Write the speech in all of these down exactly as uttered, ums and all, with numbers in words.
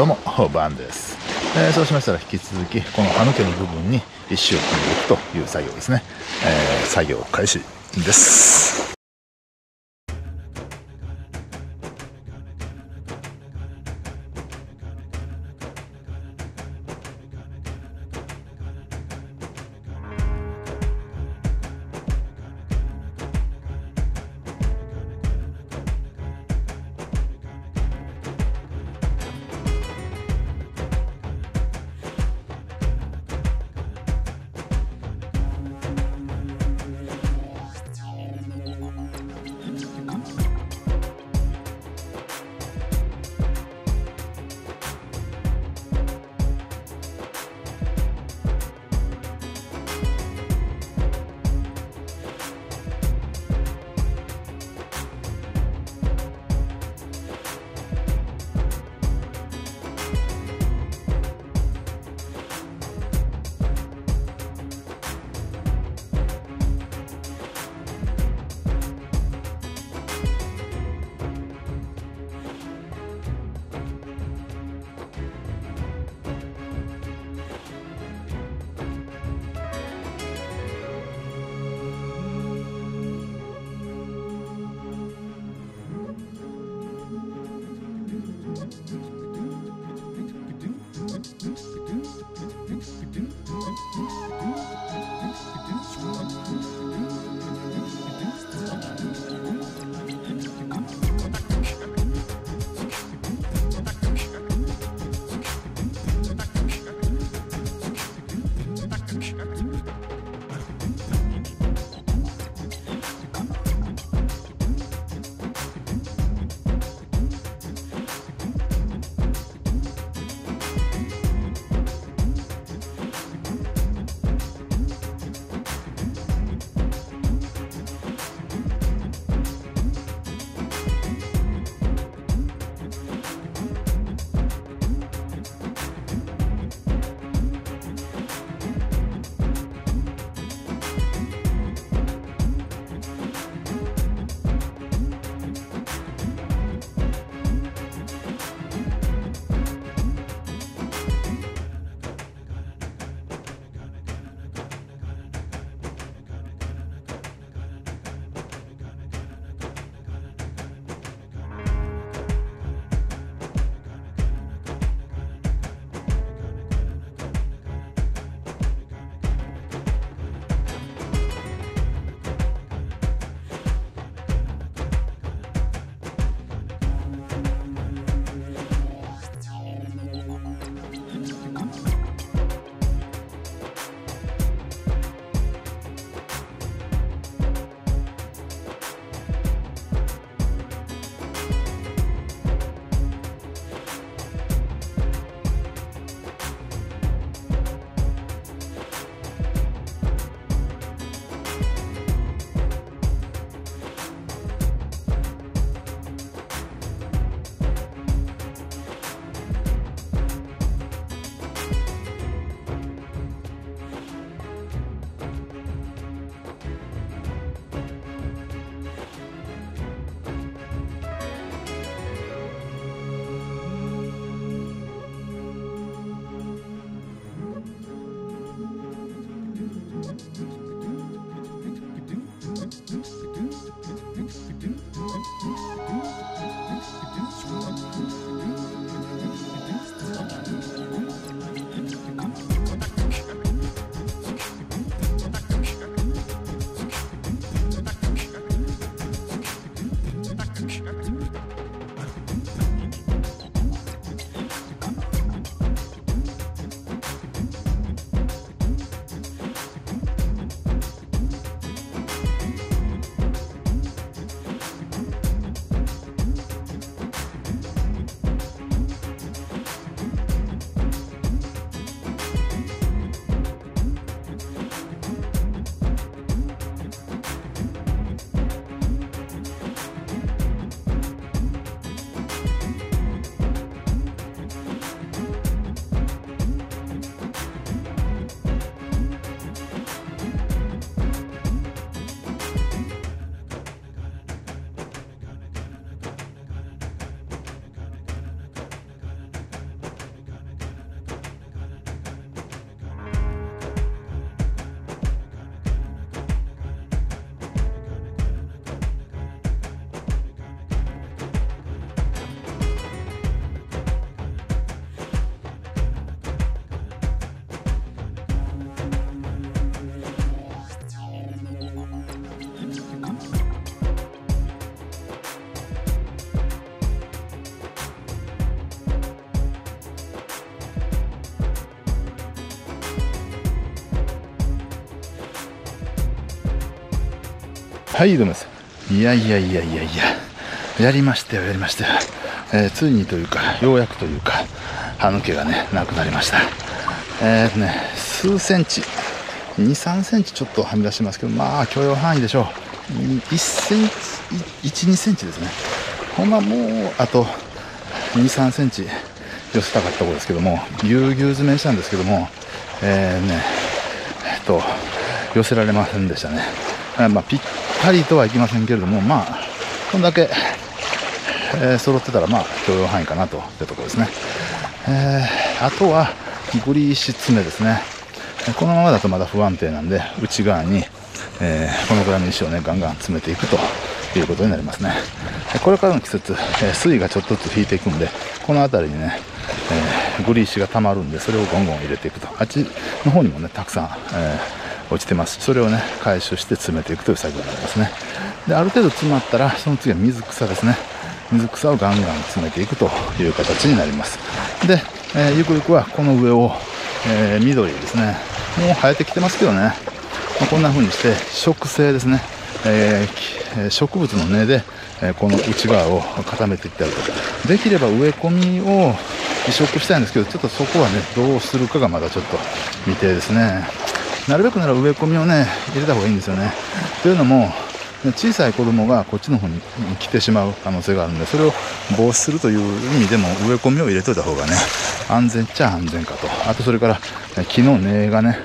どうもバンです。えー、そうしましたら引き続きこの歯抜けの部分に石を組んでいくという作業ですね。えー、作業開始です。はい、どうもです。いやいやいやいやいや、やりましたよ、やりましたよ。えー、ついにというか、ようやくというか、歯抜けがね、なくなりました。えーとね、数センチ、に、さんセンチちょっとはみ出してますけど、まあ、許容範囲でしょう。いち、にセンチですね。ほんまもう、あと、に、さんセンチ寄せたかったところですけども、ぎゅうぎゅう詰めしたんですけども、えーね、えっと、寄せられませんでしたね。まあ、ぴったりとはいきませんけれども、まあ、こんだけ、えー、揃ってたら、まあ、許容範囲かなというところですね。えー、あとは、グリーシツメですね。このままだとまだ不安定なんで、内側に、えー、このぐらいの石をね、ガンガン詰めていくということになりますね。これからの季節、えー、水位がちょっとずつ引いていくんで、この辺りにね、えー、グリーシが溜まるんで、それをゴンゴン入れていくと。あっちの方にもね、たくさん、えー落ちてます。それをね、回収して詰めていくという作業になりますね。で、ある程度詰まったら、その次は水草ですね。水草をガンガン詰めていくという形になります。で、えー、ゆくゆくはこの上を、えー、緑ですね、もう生えてきてますけどね、まあ、こんな風にして植生ですね、えー、植物の根で、えー、この内側を固めていってあると。できれば植え込みを移植したいんですけど、ちょっとそこはね、どうするかがまだちょっと未定ですね。なるべくなら植え込みをね、入れた方がいいんですよね。というのも、小さい子供がこっちの方に来てしまう可能性があるので、それを防止するという意味でも植え込みを入れといた方がね、安全っちゃ安全かと。あと、それから木の根がね、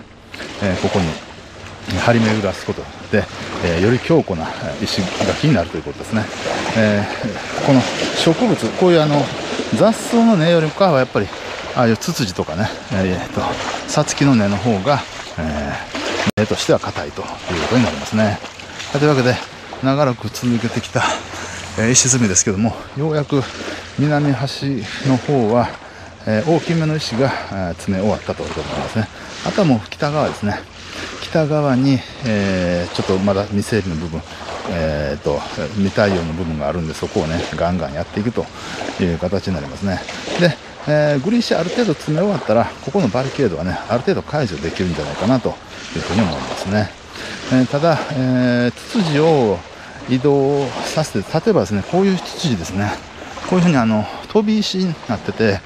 ここに張り巡らすことで、より強固な石垣になるということですね。この植物、こういうあの雑草の根よりかは、やっぱりああいうツツジとかね、サツキの根の方が、えー、根としては硬いということになりますね。というわけで、長らく続けてきた、えー、石積みですけども、ようやく南端の方は、えー、大きめの石が、えー、詰め終わったということになりますね。あとはもう北側ですね。北側に、えー、ちょっとまだ未整備の部分、えー、と未対応の部分があるんで、そこをね、ガンガンやっていくという形になりますね。で、えー、グリーシーある程度詰め終わったら、ここのバリケードはね、ある程度解除できるんじゃないかなというふうに思いますね。えー、ただ、えー、ツツジを移動させて、例えばですね、こういうツツジですね、こういうふうにあの飛び石になってて、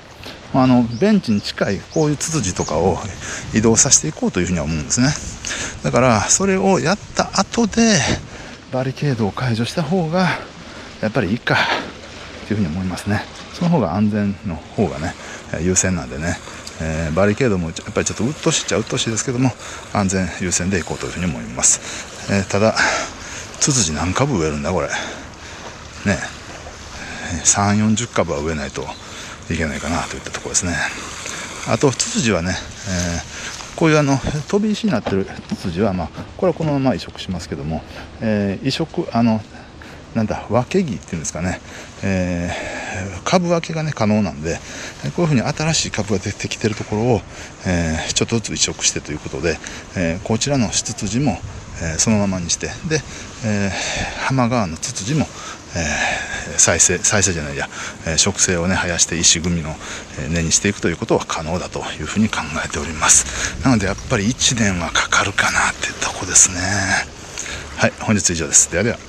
あのベンチに近いこういうツツジとかを移動させていこうというふうには思うんですね。だから、それをやった後でバリケードを解除した方がやっぱりいいかというふうに思いますね。その方が安全の方がね、優先なんでね、えー、バリケードもやっぱりちょっとうっとしちゃうっとしいですけども、安全優先でいこうというふうに思います。えー、ただ、ツツジ何株植えるんだこれね、さん、よんじゅっかぶは植えないといけないかなといったところですね。あと、ツツジはね、えー、こういうあの飛び石になってるツツジは、まあ、これはこのまま移植しますけども、えー、移植あのなんだ分け木っていうんですかね、えー、株分けがね、可能なんで、こういうふうに新しい株が出てきてるところを、えー、ちょっとずつ移植してということで、えー、こちらのツツジも、えー、そのままにして、で、えー、浜川のツツジも、えー、再生再生じゃないや、えー、植生をね、生やして石組みの根にしていくということは可能だというふうに考えております。なので、やっぱりいちねんはかかるかなってとこですね。はい、本日以上です。ではでは。